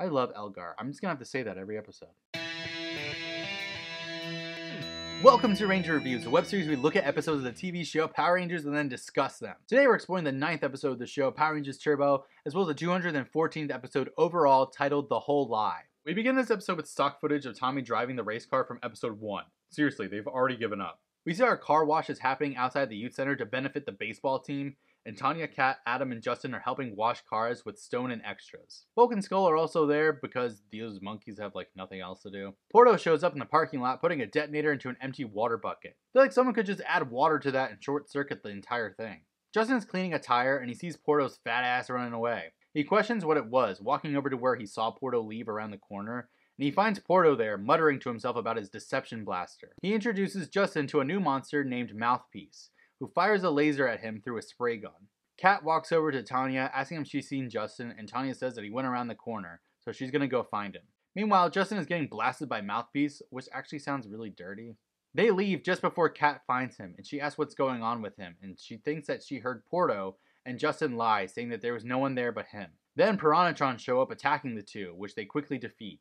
I love Elgar. I'm just gonna have to say that every episode. Welcome to Ranger Reviews, a web series where we look at episodes of the TV show Power Rangers and then discuss them. Today we're exploring the 9th episode of the show Power Rangers Turbo, as well as the 214th episode overall, titled The Whole Lie. We begin this episode with stock footage of Tommy driving the race car from episode 1. Seriously, they've already given up. We see our car wash is happening outside the youth center to benefit the baseball team, and Tanya, Kat, Adam, and Justin are helping wash cars with Stone and extras. Bulk and Skull are also there because those monkeys have like nothing else to do. Porto shows up in the parking lot putting a detonator into an empty water bucket. I feel like someone could just add water to that and short circuit the entire thing. Justin's cleaning a tire and he sees Porto's fat ass running away. He questions what it was, walking over to where he saw Porto leave around the corner, and he finds Porto there muttering to himself about his deception blaster. He introduces Justin to a new monster named Mouthpiece, who fires a laser at him through a spray gun. Kat walks over to Tanya, asking if she's seen Justin, and Tanya says that he went around the corner, so she's gonna go find him. Meanwhile, Justin is getting blasted by Mouthpiece, which actually sounds really dirty. They leave just before Kat finds him, and she asks what's going on with him, and she thinks that she heard Porto and Justin lie, saying that there was no one there but him. Then Piranatron show up attacking the two, which they quickly defeat.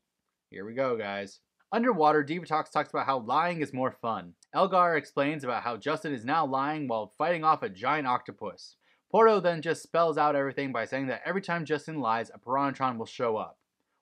Here we go, guys. Underwater, Divatox talks about how lying is more fun. Elgar explains about how Justin is now lying while fighting off a giant octopus. Porto then just spells out everything by saying that every time Justin lies, a Piranatron will show up.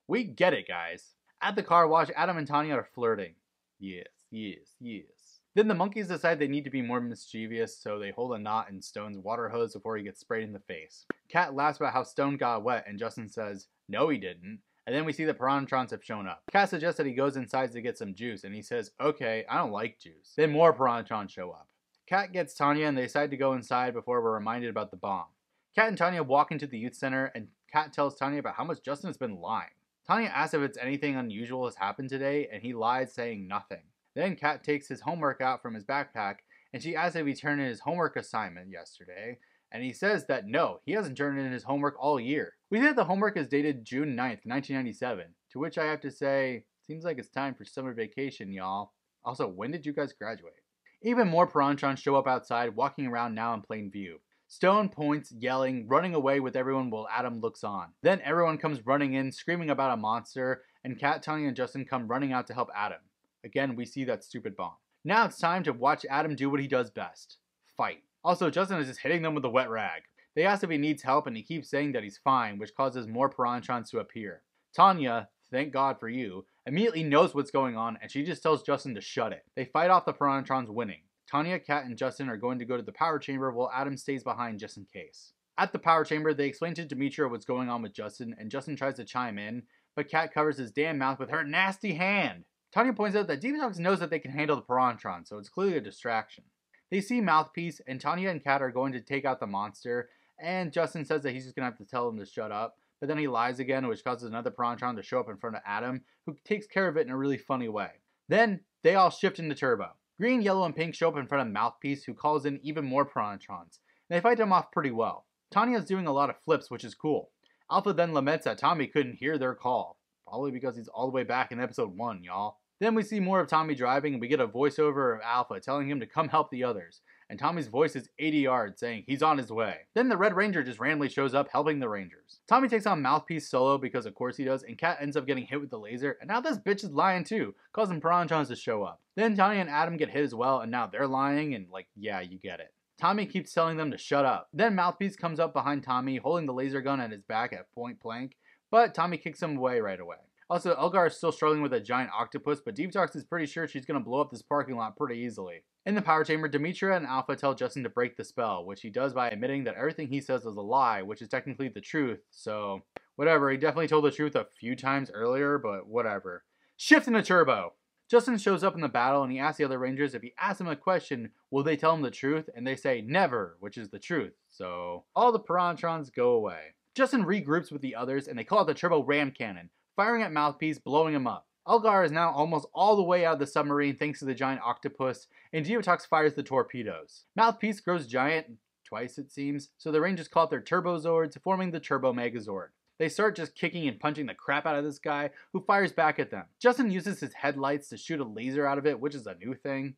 We get it, guys. At the car wash, Adam and Tanya are flirting. Yes, yes, yes. Then the monkeys decide they need to be more mischievous, so they hold a knot in Stone's water hose before he gets sprayed in the face. Kat laughs about how Stone got wet, and Justin says, "No, he didn't." And then we see the Piranatrons have shown up. Kat suggests that he goes inside to get some juice, and he says, "Okay, I don't like juice." Then more Piranatrons show up. Kat gets Tanya, and they decide to go inside before we're reminded about the bomb. Kat and Tanya walk into the youth center, and Kat tells Tanya about how much Justin has been lying. Tanya asks if it's anything unusual has happened today, and he lies, saying nothing. Then Kat takes his homework out from his backpack, and she asks if he turned in his homework assignment yesterday, and he says that no, he hasn't turned in his homework all year. We see that the homework is dated June 9th, 1997, to which I have to say, seems like it's time for summer vacation, y'all. Also, when did you guys graduate? Even more Piranatron show up outside, walking around now in plain view. Stone points, yelling, running away with everyone while Adam looks on. Then everyone comes running in, screaming about a monster, and Kat, Tanya, and Justin come running out to help Adam. Again, we see that stupid bomb. Now it's time to watch Adam do what he does best. Fight. Also, Justin is just hitting them with a wet rag. They ask if he needs help, and he keeps saying that he's fine, which causes more Piranatrons to appear. Tanya, thank God for you, immediately knows what's going on, and she just tells Justin to shut it. They fight off the Piranatrons, winning. Tanya, Kat, and Justin are going to go to the power chamber, while Adam stays behind just in case. At the power chamber, they explain to Dimitria what's going on with Justin, and Justin tries to chime in, but Kat covers his damn mouth with her nasty hand. Tanya points out that Divatox knows that they can handle the Piranatrons, so it's clearly a distraction. They see Mouthpiece, and Tanya and Kat are going to take out the monster, and Justin says that he's just gonna have to tell them to shut up, but then he lies again, which causes another Piranatron to show up in front of Adam, who takes care of it in a really funny way. Then, they all shift into Turbo. Green, yellow, and pink show up in front of Mouthpiece, who calls in even more Piranatrons, and they fight them off pretty well. Tanya's doing a lot of flips, which is cool. Alpha then laments that Tommy couldn't hear their call, probably because he's all the way back in episode 1, y'all. Then we see more of Tommy driving, and we get a voiceover of Alpha telling him to come help the others, and Tommy's voice is 80 yards saying he's on his way. Then the Red Ranger just randomly shows up helping the Rangers. Tommy takes on Mouthpiece solo because of course he does, and Kat ends up getting hit with the laser, and now this bitch is lying too, causing Piranatrons to show up. Then Tanya and Adam get hit as well, and now they're lying, and like, yeah, you get it. Tommy keeps telling them to shut up. Then Mouthpiece comes up behind Tommy, holding the laser gun at his back at point blank, but Tommy kicks him away right away. Also, Elgar is still struggling with a giant octopus, but Divatox is pretty sure she's going to blow up this parking lot pretty easily. In the power chamber, Dimitria and Alpha tell Justin to break the spell, which he does by admitting that everything he says is a lie, which is technically the truth, so whatever. He definitely told the truth a few times earlier, but whatever. Shift into Turbo! Justin shows up in the battle, and he asks the other Rangers if he asks them a question, will they tell him the truth? And they say, never, which is the truth, so all the Piranatrons go away. Justin regroups with the others, and they call out the Turbo Ram Cannon, firing at Mouthpiece, blowing him up. Elgar is now almost all the way out of the submarine thanks to the giant octopus, and Divatox fires the torpedoes. Mouthpiece grows giant, twice it seems, so the Rangers call out their Turbozords, forming the Turbo Megazord. They start just kicking and punching the crap out of this guy, who fires back at them. Justin uses his headlights to shoot a laser out of it, which is a new thing.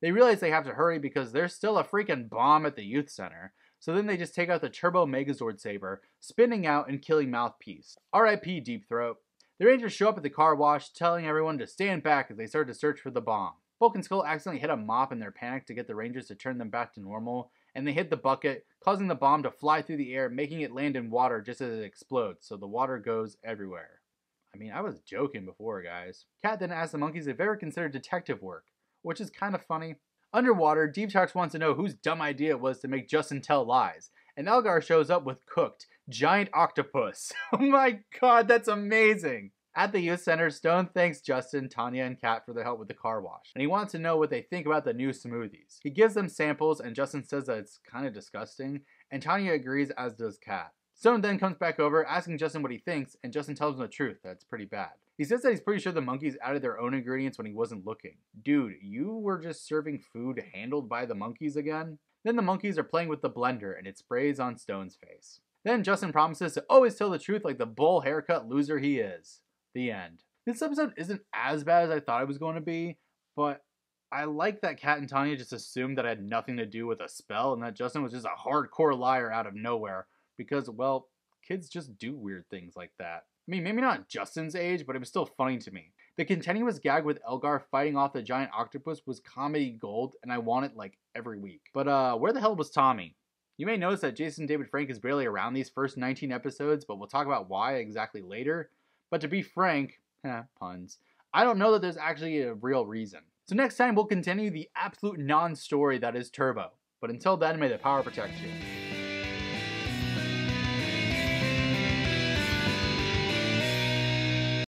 They realize they have to hurry because there's still a freaking bomb at the youth center. So then they just take out the Turbo Megazord saber, spinning out and killing Mouthpiece. R.I.P. Deep Throat. The Rangers show up at the car wash, telling everyone to stand back as they start to search for the bomb. Bulk and Skull accidentally hit a mop in their panic to get the Rangers to turn them back to normal, and they hit the bucket, causing the bomb to fly through the air, making it land in water just as it explodes, so the water goes everywhere. I mean, I was joking before, guys. Cat then asks the monkeys if they've ever considered detective work, which is kind of funny. Underwater, Divatox wants to know whose dumb idea it was to make Justin tell lies, and Elgar shows up with cooked, giant octopus. Oh my god, that's amazing! At the youth center, Stone thanks Justin, Tanya, and Kat for their help with the car wash, and he wants to know what they think about the new smoothies. He gives them samples, and Justin says that it's kind of disgusting, and Tanya agrees, as does Kat. Stone then comes back over, asking Justin what he thinks, and Justin tells him the truth, that's pretty bad. He says that he's pretty sure the monkeys added their own ingredients when he wasn't looking. Dude, you were just serving food handled by the monkeys again? Then the monkeys are playing with the blender, and it sprays on Stone's face. Then Justin promises to always tell the truth like the bowl haircut loser he is. The end. This episode isn't as bad as I thought it was going to be, but I like that Kat and Tanya just assumed that I had nothing to do with a spell and that Justin was just a hardcore liar out of nowhere because, well, kids just do weird things like that. I mean, maybe not Justin's age, but it was still funny to me. The continuous gag with Elgar fighting off the giant octopus was comedy gold, and I want it, like, every week. But where the hell was Tommy? You may notice that Jason David Frank is barely around these first 19 episodes, but we'll talk about why exactly later. But to be frank, puns, I don't know that there's actually a real reason. So next time we'll continue the absolute non-story that is Turbo. But until then, may the power protect you.